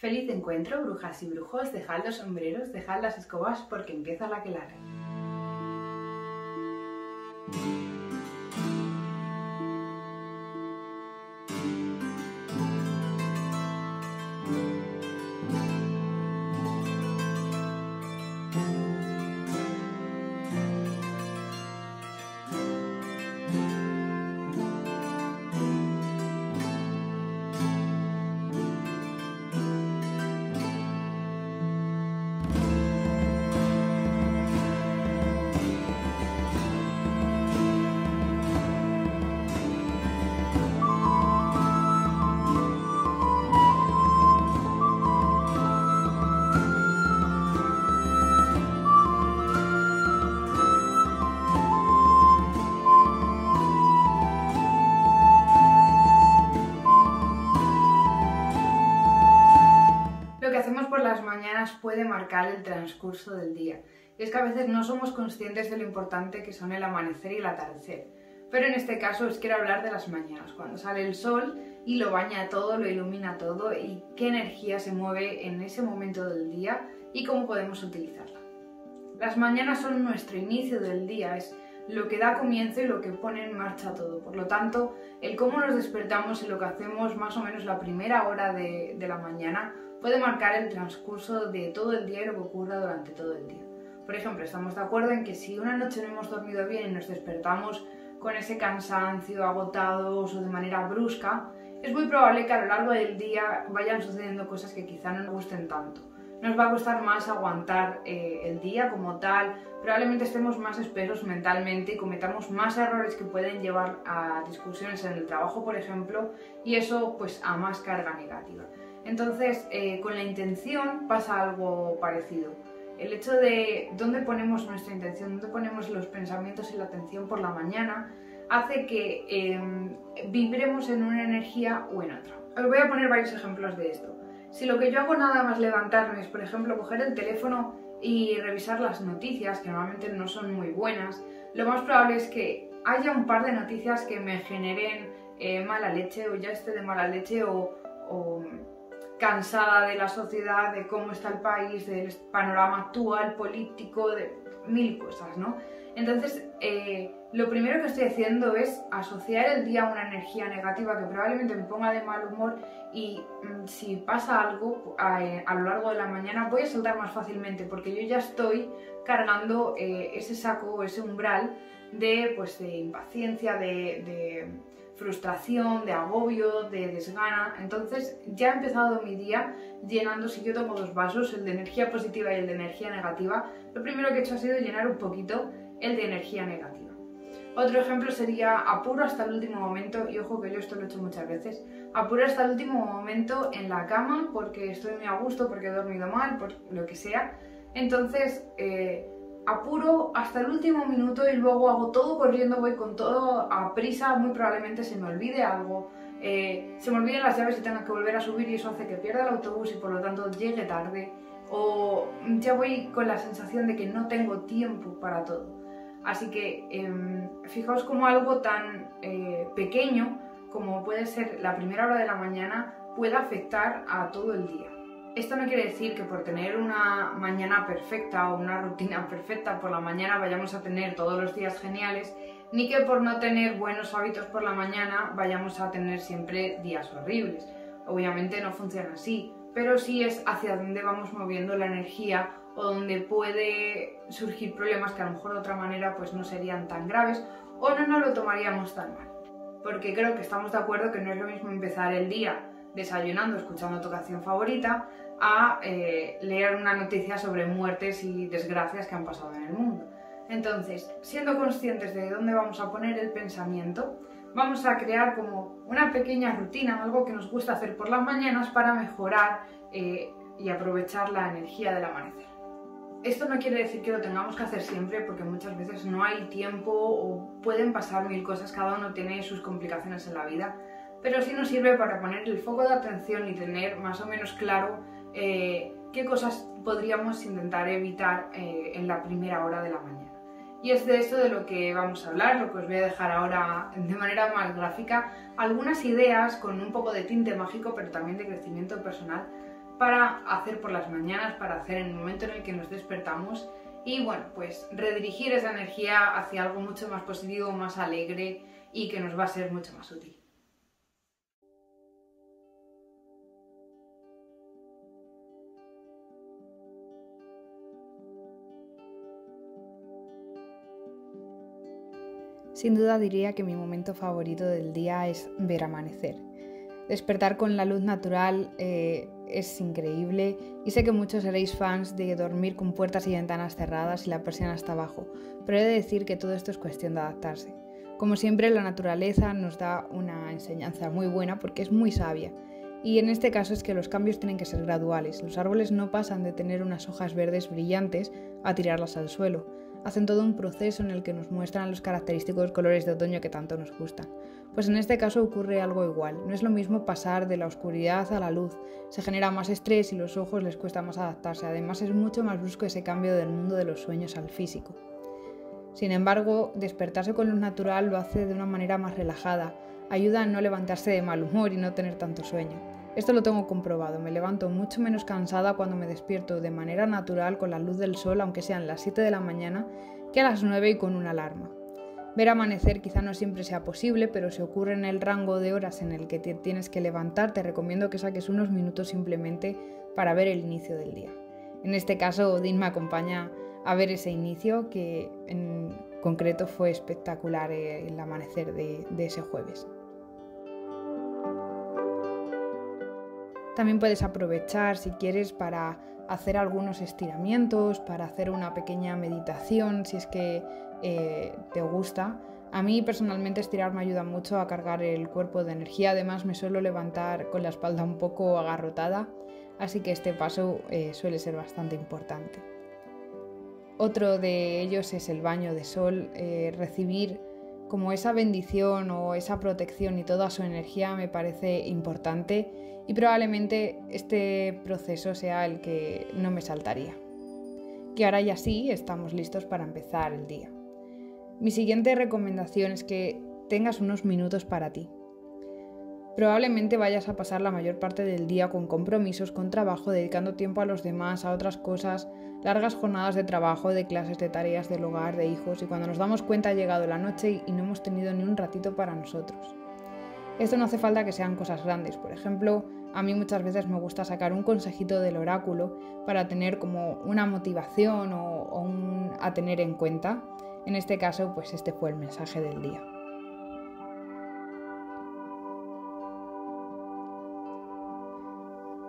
Feliz encuentro, brujas y brujos, dejad los sombreros, dejad las escobas, porque empieza la aquelarre. Puede marcar el transcurso del día. Y es que a veces no somos conscientes de lo importante que son el amanecer y el atardecer. Pero en este caso os quiero hablar de las mañanas, cuando sale el sol y lo baña todo, lo ilumina todo, y qué energía se mueve en ese momento del día y cómo podemos utilizarla. Las mañanas son nuestro inicio del día, es lo que da comienzo y lo que pone en marcha todo. Por lo tanto, el cómo nos despertamos y lo que hacemos más o menos la primera hora de la mañana puede marcar el transcurso de todo el día y lo que ocurra durante todo el día. Por ejemplo, estamos de acuerdo en que si una noche no hemos dormido bien y nos despertamos con ese cansancio, agotados o de manera brusca, es muy probable que a lo largo del día vayan sucediendo cosas que quizá no nos gusten tanto. Nos va a costar más aguantar el día como tal, probablemente estemos más espesos mentalmente y cometamos más errores que pueden llevar a discusiones en el trabajo, por ejemplo, y eso pues a más carga negativa. Entonces, con la intención pasa algo parecido. El hecho de dónde ponemos nuestra intención, dónde ponemos los pensamientos y la atención por la mañana, hace que vibremos en una energía o en otra. Os voy a poner varios ejemplos de esto. Si lo que yo hago nada más levantarme es, por ejemplo, coger el teléfono y revisar las noticias, que normalmente no son muy buenas, lo más probable es que haya un par de noticias que me generen mala leche, o ya esté de mala leche, o cansada de la sociedad, de cómo está el país, del panorama actual, político, de mil cosas, ¿no? Entonces, lo primero que estoy haciendo es asociar el día a una energía negativa que probablemente me ponga de mal humor, y si pasa algo a lo largo de la mañana voy a soltar más fácilmente, porque yo ya estoy cargando ese saco o ese umbral de, pues, de impaciencia, de frustración, de agobio, de desgana. Entonces ya he empezado mi día llenando, si yo tomo dos vasos, el de energía positiva y el de energía negativa, lo primero que he hecho ha sido llenar un poquito el de energía negativa. Otro ejemplo sería apuro hasta el último momento, y ojo que yo esto lo he hecho muchas veces, apuro hasta el último momento en la cama porque estoy muy a gusto, porque he dormido mal, por lo que sea. Entonces apuro hasta el último minuto y luego hago todo corriendo, voy con todo a prisa, muy probablemente se me olvide algo, se me olviden las llaves y tengo que volver a subir, y eso hace que pierda el autobús y por lo tanto llegue tarde, o ya voy con la sensación de que no tengo tiempo para todo. Así que fijaos como algo tan pequeño como puede ser la primera hora de la mañana puede afectar a todo el día. Esto no quiere decir que por tener una mañana perfecta o una rutina perfecta por la mañana vayamos a tener todos los días geniales, ni que por no tener buenos hábitos por la mañana vayamos a tener siempre días horribles. Obviamente no funciona así, pero sí es hacia dónde vamos moviendo la energía, o donde puede surgir problemas que a lo mejor de otra manera pues no serían tan graves o no nos lo tomaríamos tan mal. Porque creo que estamos de acuerdo que no es lo mismo empezar el día desayunando, escuchando tu canción favorita, a leer una noticia sobre muertes y desgracias que han pasado en el mundo. Entonces, siendo conscientes de dónde vamos a poner el pensamiento, vamos a crear como una pequeña rutina, algo que nos gusta hacer por las mañanas para mejorar y aprovechar la energía del amanecer. Esto no quiere decir que lo tengamos que hacer siempre, porque muchas veces no hay tiempo o pueden pasar mil cosas, cada uno tiene sus complicaciones en la vida, pero sí nos sirve para poner el foco de atención y tener más o menos claro qué cosas podríamos intentar evitar en la primera hora de la mañana. Y es de esto de lo que vamos a hablar, lo que os voy a dejar ahora de manera más gráfica, algunas ideas con un poco de tinte mágico, pero también de crecimiento personal, para hacer por las mañanas, para hacer en el momento en el que nos despertamos y bueno, pues redirigir esa energía hacia algo mucho más positivo, más alegre y que nos va a ser mucho más útil. Sin duda diría que mi momento favorito del día es ver amanecer. Despertar con la luz natural es increíble y sé que muchos seréis fans de dormir con puertas y ventanas cerradas y la persiana hasta abajo, pero he de decir que todo esto es cuestión de adaptarse. Como siempre, la naturaleza nos da una enseñanza muy buena porque es muy sabia. Y en este caso es que los cambios tienen que ser graduales. Los árboles no pasan de tener unas hojas verdes brillantes a tirarlas al suelo. Hacen todo un proceso en el que nos muestran los característicos colores de otoño que tanto nos gustan. Pues en este caso ocurre algo igual. No es lo mismo pasar de la oscuridad a la luz. Se genera más estrés y los ojos les cuesta más adaptarse. Además es mucho más brusco ese cambio del mundo de los sueños al físico. Sin embargo, despertarse con luz natural lo hace de una manera más relajada. Ayuda a no levantarse de mal humor y no tener tanto sueño. Esto lo tengo comprobado, me levanto mucho menos cansada cuando me despierto de manera natural con la luz del sol, aunque sean las 7 de la mañana, que a las 9 y con una alarma. Ver amanecer quizá no siempre sea posible, pero si ocurre en el rango de horas en el que te tienes que levantar, te recomiendo que saques unos minutos simplemente para ver el inicio del día. En este caso, Odín me acompaña a ver ese inicio, que en concreto fue espectacular el amanecer de ese jueves. También puedes aprovechar, si quieres, para hacer algunos estiramientos, para hacer una pequeña meditación, si es que te gusta. A mí personalmente estirar me ayuda mucho a cargar el cuerpo de energía, además me suelo levantar con la espalda un poco agarrotada, así que este paso suele ser bastante importante. Otro de ellos es el baño de sol, recibir como esa bendición o esa protección y toda su energía me parece importante y probablemente este proceso sea el que no me saltaría. Que ahora ya sí estamos listos para empezar el día. Mi siguiente recomendación es que tengas unos minutos para ti. Probablemente vayas a pasar la mayor parte del día con compromisos, con trabajo, dedicando tiempo a los demás, a otras cosas, largas jornadas de trabajo, de clases, de tareas, del hogar, de hijos, y cuando nos damos cuenta ha llegado la noche y no hemos tenido ni un ratito para nosotros. Esto no hace falta que sean cosas grandes, por ejemplo, a mí muchas veces me gusta sacar un consejito del oráculo para tener como una motivación o a tener en cuenta. En este caso, pues este fue el mensaje del día.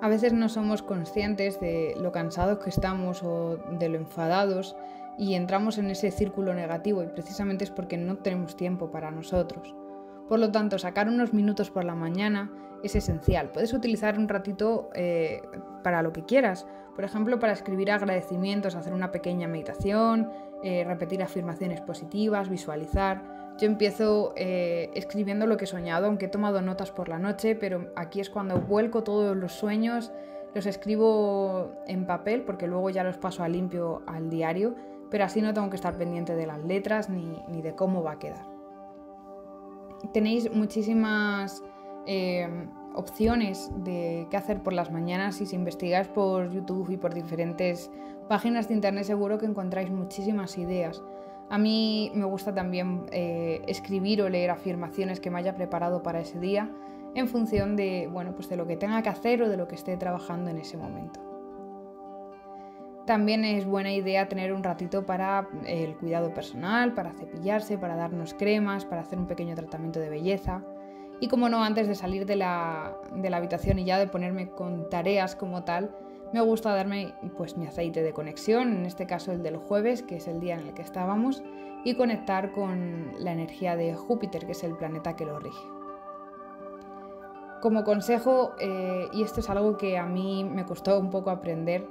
A veces no somos conscientes de lo cansados que estamos o de lo enfadados y entramos en ese círculo negativo y precisamente es porque no tenemos tiempo para nosotros. Por lo tanto, sacar unos minutos por la mañana es esencial. Puedes utilizar un ratito para lo que quieras, por ejemplo, para escribir agradecimientos, hacer una pequeña meditación, repetir afirmaciones positivas, visualizar. Yo empiezo escribiendo lo que he soñado, aunque he tomado notas por la noche, pero aquí es cuando vuelco todos los sueños, los escribo en papel porque luego ya los paso a limpio al diario, pero así no tengo que estar pendiente de las letras ni de cómo va a quedar. Tenéis muchísimas opciones de qué hacer por las mañanas y si investigáis por YouTube y por diferentes páginas de internet seguro que encontráis muchísimas ideas. A mí me gusta también escribir o leer afirmaciones que me haya preparado para ese día en función de, bueno, pues de lo que tenga que hacer o de lo que esté trabajando en ese momento. También es buena idea tener un ratito para el cuidado personal, para cepillarse, para darnos cremas, para hacer un pequeño tratamiento de belleza. Y como no, antes de salir de la habitación y ya de ponerme con tareas como tal, me gusta darme pues mi aceite de conexión, en este caso el del jueves, que es el día en el que estábamos, y conectar con la energía de Júpiter, que es el planeta que lo rige. Como consejo, y esto es algo que a mí me costó un poco aprender,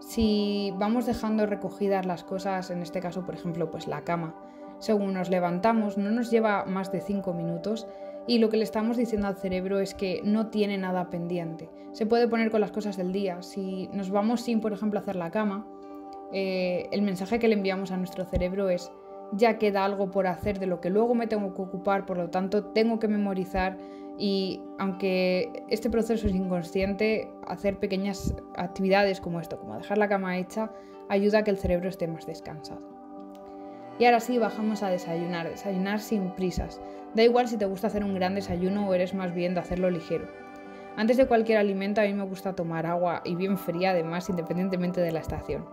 si vamos dejando recogidas las cosas, en este caso, por ejemplo, pues la cama, según nos levantamos, no nos lleva más de 5 minutos, y lo que le estamos diciendo al cerebro es que no tiene nada pendiente. Se puede poner con las cosas del día. Si nos vamos sin, por ejemplo, hacer la cama, el mensaje que le enviamos a nuestro cerebro es ya queda algo por hacer de lo que luego me tengo que ocupar, por lo tanto tengo que memorizar Y aunque este proceso es inconsciente, hacer pequeñas actividades como esto, como dejar la cama hecha, ayuda a que el cerebro esté más descansado. Y ahora sí, bajamos a desayunar. Desayunar sin prisas. Da igual si te gusta hacer un gran desayuno o eres más bien de hacerlo ligero. Antes de cualquier alimento a mí me gusta tomar agua, y bien fría además, independientemente de la estación.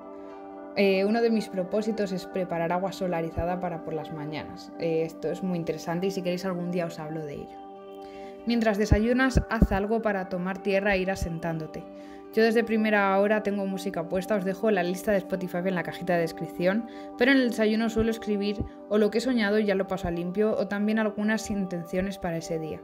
Uno de mis propósitos es preparar agua solarizada para por las mañanas. Esto es muy interesante y si queréis algún día os hablo de ello. Mientras desayunas, haz algo para tomar tierra e ir asentándote. Yo desde primera hora tengo música puesta, os dejo la lista de Spotify en la cajita de descripción, pero en el desayuno suelo escribir o lo que he soñado y ya lo paso a limpio, o también algunas intenciones para ese día.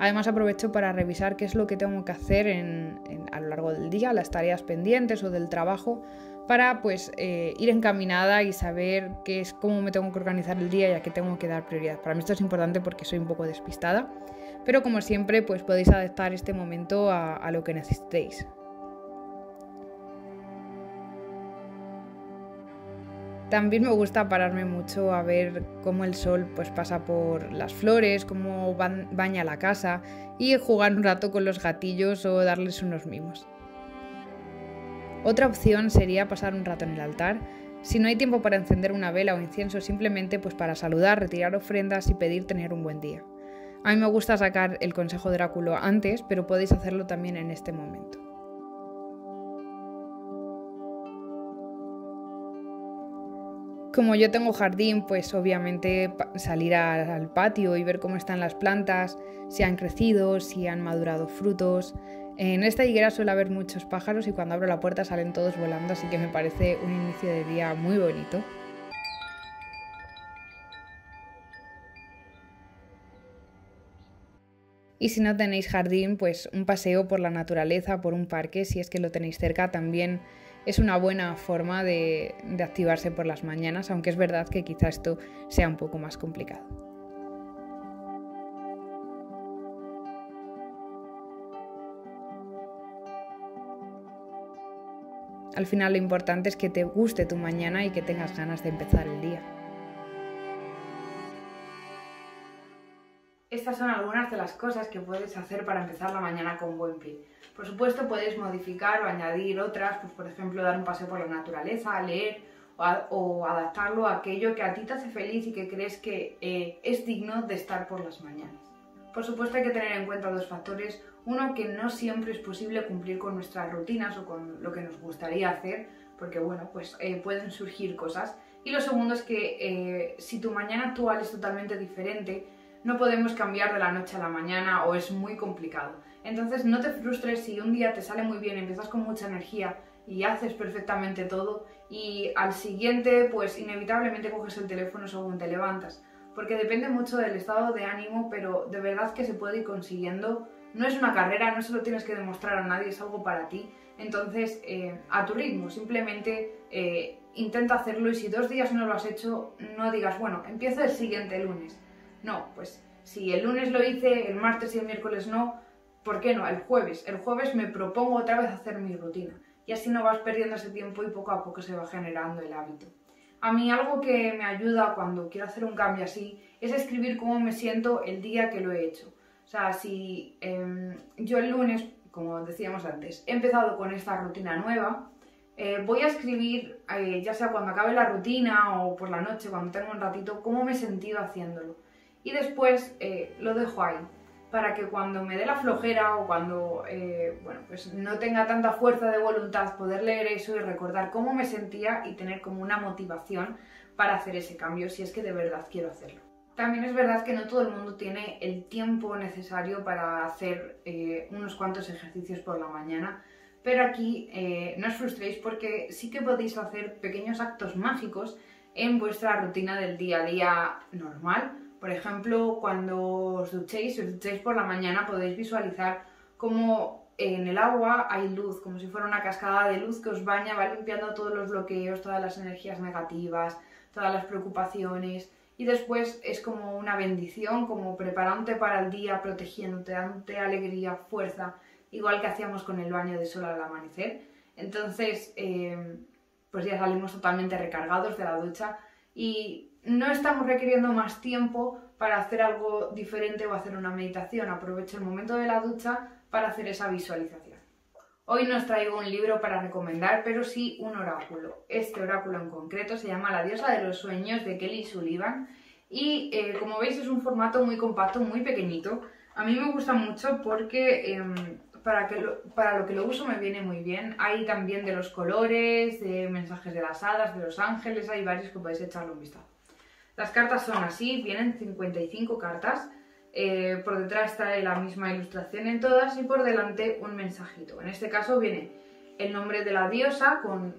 Además aprovecho para revisar qué es lo que tengo que hacer a lo largo del día, las tareas pendientes o del trabajo, para ir encaminada y saber qué es, cómo me tengo que organizar el día y a qué tengo que dar prioridad. Para mí esto es importante porque soy un poco despistada, pero como siempre pues podéis adaptar este momento a lo que necesitéis. También me gusta pararme mucho a ver cómo el sol pues pasa por las flores, cómo baña la casa, y jugar un rato con los gatillos o darles unos mimos. Otra opción sería pasar un rato en el altar. Si no hay tiempo para encender una vela o incienso, simplemente pues para saludar, retirar ofrendas y pedir tener un buen día. A mí me gusta sacar el consejo de oráculo antes, pero podéis hacerlo también en este momento. Como yo tengo jardín, pues obviamente salir al patio y ver cómo están las plantas, si han crecido, si han madurado frutos. En esta higuera suele haber muchos pájaros y cuando abro la puerta salen todos volando, así que me parece un inicio de día muy bonito. Y si no tenéis jardín, pues un paseo por la naturaleza, por un parque, si es que lo tenéis cerca, también es una buena forma de activarse por las mañanas, aunque es verdad que quizá esto sea un poco más complicado. Al final lo importante es que te guste tu mañana y que tengas ganas de empezar el día. Estas son algunas de las cosas que puedes hacer para empezar la mañana con buen pie. Por supuesto podéis modificar o añadir otras, pues por ejemplo dar un paseo por la naturaleza, leer o adaptarlo a aquello que a ti te hace feliz y que crees que es digno de estar por las mañanas. Por supuesto hay que tener en cuenta dos factores. Uno, que no siempre es posible cumplir con nuestras rutinas o con lo que nos gustaría hacer, porque bueno, pues pueden surgir cosas. Y lo segundo es que si tu mañana actual es totalmente diferente, no podemos cambiar de la noche a la mañana o es muy complicado. Entonces no te frustres si un día te sale muy bien, empiezas con mucha energía y haces perfectamente todo, y al siguiente pues inevitablemente coges el teléfono según te levantas, porque depende mucho del estado de ánimo, pero de verdad que se puede ir consiguiendo. No es una carrera, no se lo tienes que demostrar a nadie, es algo para ti. Entonces a tu ritmo, simplemente intenta hacerlo, y si 2 días no lo has hecho, no digas, bueno, empiezo el siguiente lunes. No, pues si el lunes lo hice, el martes y el miércoles no, ¿por qué no? El jueves. El jueves me propongo otra vez hacer mi rutina. Y así no vas perdiendo ese tiempo y poco a poco se va generando el hábito. A mí algo que me ayuda cuando quiero hacer un cambio así es escribir cómo me siento el día que lo he hecho. O sea, si yo el lunes, como decíamos antes, he empezado con esta rutina nueva, voy a escribir, ya sea cuando acabe la rutina o por la noche, cuando tengo un ratito, cómo me he sentido haciéndolo. Y después lo dejo ahí, para que cuando me dé la flojera o cuando pues no tenga tanta fuerza de voluntad, poder leer eso y recordar cómo me sentía y tener como una motivación para hacer ese cambio, si es que de verdad quiero hacerlo. También es verdad que no todo el mundo tiene el tiempo necesario para hacer unos cuantos ejercicios por la mañana, pero aquí no os frustréis porque sí que podéis hacer pequeños actos mágicos en vuestra rutina del día a día normal. Por ejemplo, cuando os duchéis por la mañana, podéis visualizar cómo en el agua hay luz, como si fuera una cascada de luz que os baña, va limpiando todos los bloqueos, todas las energías negativas, todas las preocupaciones, y después es como una bendición, como preparándote para el día, protegiéndote, dándote alegría, fuerza, igual que hacíamos con el baño de sol al amanecer. Entonces, pues ya salimos totalmente recargados de la ducha y no estamos requiriendo más tiempo para hacer algo diferente o hacer una meditación. Aprovecho el momento de la ducha para hacer esa visualización. Hoy no os traigo un libro para recomendar, pero sí un oráculo. Este oráculo en concreto se llama La diosa de los sueños, de Kelly Sullivan. Y como veis es un formato muy compacto, muy pequeñito. A mí me gusta mucho porque para lo que lo uso me viene muy bien. Hay también de los colores, de mensajes de las hadas, de los ángeles, hay varios que podéis echarle un vistazo. Las cartas son así, vienen 55 cartas. Por detrás trae la misma ilustración en todas y por delante un mensajito. En este caso viene el nombre de la diosa con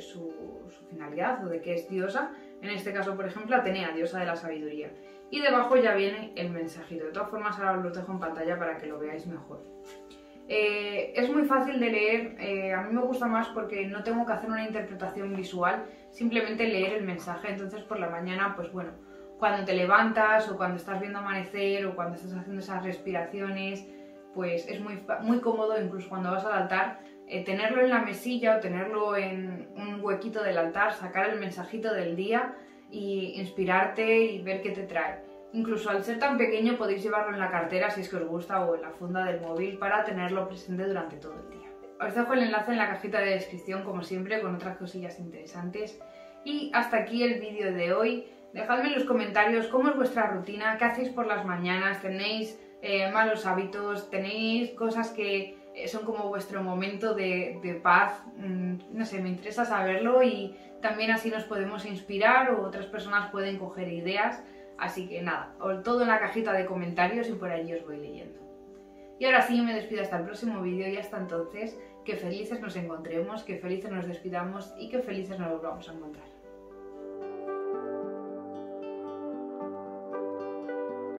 su finalidad o de qué es diosa. En este caso, por ejemplo, Atenea, diosa de la sabiduría. Y debajo ya viene el mensajito. De todas formas, ahora os lo dejo en pantalla para que lo veáis mejor. Es muy fácil de leer, a mí me gusta más porque no tengo que hacer una interpretación visual, simplemente leer el mensaje. Entonces por la mañana, pues bueno, cuando te levantas o cuando estás viendo amanecer o cuando estás haciendo esas respiraciones, pues es muy cómodo, incluso cuando vas al altar, tenerlo en la mesilla o tenerlo en un huequito del altar, sacar el mensajito del día y inspirarte y ver qué te trae. Incluso al ser tan pequeño podéis llevarlo en la cartera si es que os gusta o en la funda del móvil para tenerlo presente durante todo el día. Os dejo el enlace en la cajita de descripción como siempre con otras cosillas interesantes. Y hasta aquí el vídeo de hoy. Dejadme en los comentarios cómo es vuestra rutina, qué hacéis por las mañanas, tenéis malos hábitos, tenéis cosas que son como vuestro momento de paz. No sé, me interesa saberlo y también así nos podemos inspirar o otras personas pueden coger ideas. Así que nada, todo en la cajita de comentarios y por allí os voy leyendo. Y ahora sí, me despido hasta el próximo vídeo y hasta entonces, que felices nos encontremos, que felices nos despidamos y que felices nos volvamos a encontrar.